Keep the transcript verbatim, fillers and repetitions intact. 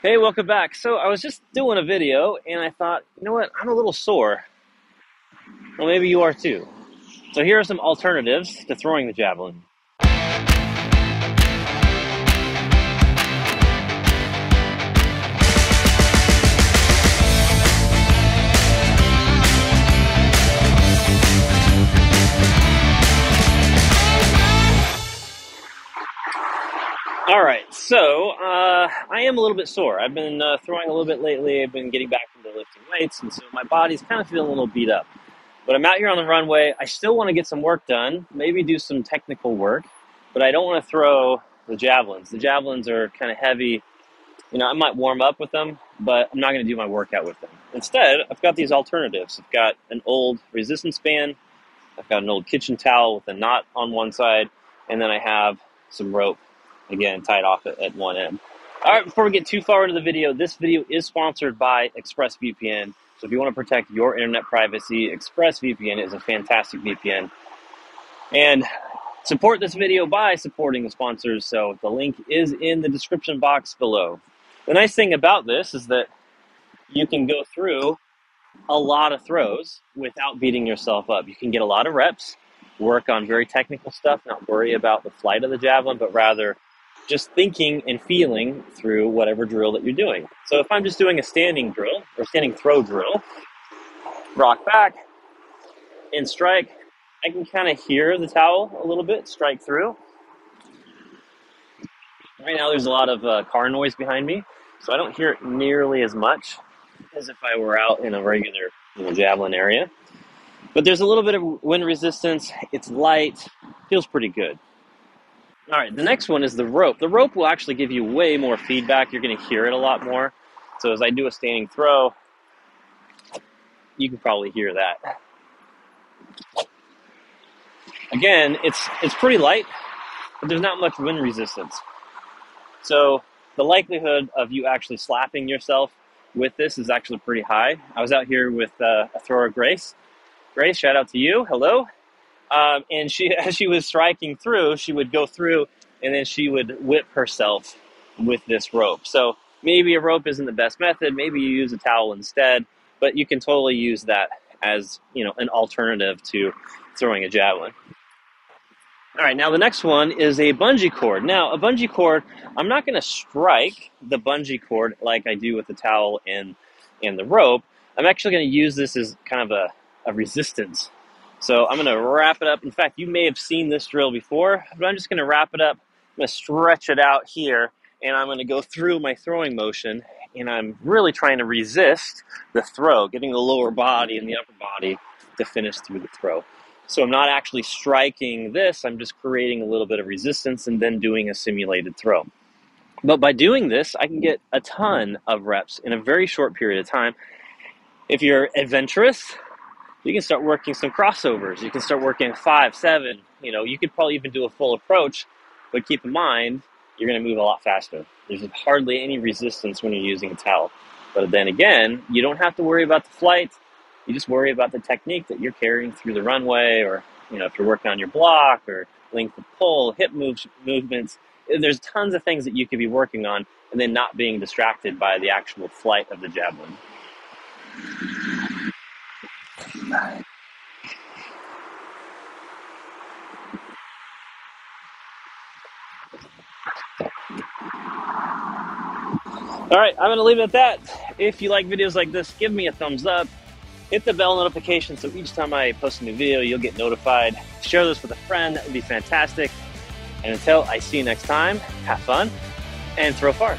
Hey, welcome back. So I was just doing a video and I thought, you know what, I'm a little sore. Well, maybe you are too. So here are some alternatives to throwing the javelin. All right, so uh, I am a little bit sore. I've been uh, throwing a little bit lately. I've been getting back from the lifting weights, and so my body's kind of feeling a little beat up. But I'm out here on the runway. I still want to get some work done, maybe do some technical work, but I don't want to throw the javelins. The javelins are kind of heavy. You know, I might warm up with them, but I'm not going to do my workout with them. Instead, I've got these alternatives. I've got an old resistance band. I've got an old kitchen towel with a knot on one side, and then I have some rope. Again, tied off at one end. All right, before we get too far into the video, this video is sponsored by ExpressVPN. So if you want to protect your internet privacy, ExpressVPN is a fantastic V P N. And support this video by supporting the sponsors. So the link is in the description box below. The nice thing about this is that you can go through a lot of throws without beating yourself up. You can get a lot of reps, work on very technical stuff, not worry about the flight of the javelin, but rather just thinking and feeling through whatever drill that you're doing. So if I'm just doing a standing drill or standing throw drill, rock back and strike, I can kind of hear the towel a little bit, strike through. Right now there's a lot of uh, car noise behind me, so I don't hear it nearly as much as if I were out in a regular, you know, javelin area. But there's a little bit of wind resistance, it's light, feels pretty good. All right, the next one is the rope. The rope will actually give you way more feedback. You're gonna hear it a lot more. So as I do a standing throw, you can probably hear that. Again, it's, it's pretty light, but there's not much wind resistance. So the likelihood of you actually slapping yourself with this is actually pretty high. I was out here with uh, a thrower, Grace. Grace, shout out to you, hello. Um, and she, as she was striking through, she would go through and then she would whip herself with this rope. So maybe a rope isn't the best method. Maybe you use a towel instead, but you can totally use that as, you know, an alternative to throwing a javelin. All right, now the next one is a bungee cord. Now a bungee cord, I'm not going to strike the bungee cord like I do with the towel and, and the rope. I'm actually going to use this as kind of a, a resistance. So I'm gonna wrap it up. In fact, you may have seen this drill before, but I'm just gonna wrap it up. I'm gonna stretch it out here, and I'm gonna go through my throwing motion, and I'm really trying to resist the throw, getting the lower body and the upper body to finish through the throw. So I'm not actually striking this, I'm just creating a little bit of resistance and then doing a simulated throw. But by doing this, I can get a ton of reps in a very short period of time. If you're adventurous, you can start working some crossovers. You can start working five, seven, you know, you could probably even do a full approach, but keep in mind, you're gonna move a lot faster. There's hardly any resistance when you're using a towel. But then again, you don't have to worry about the flight. You just worry about the technique that you're carrying through the runway, or, you know, if you're working on your block or length of pull, hip moves, movements. There's tons of things that you could be working on and then not being distracted by the actual flight of the javelin. All right, I'm going to leave it at that. If you like videos like this, give me a thumbs up. Hit the bell notification so each time I post a new video, you'll get notified. Share this with a friend. That would be fantastic. And until I see you next time, have fun and throw far.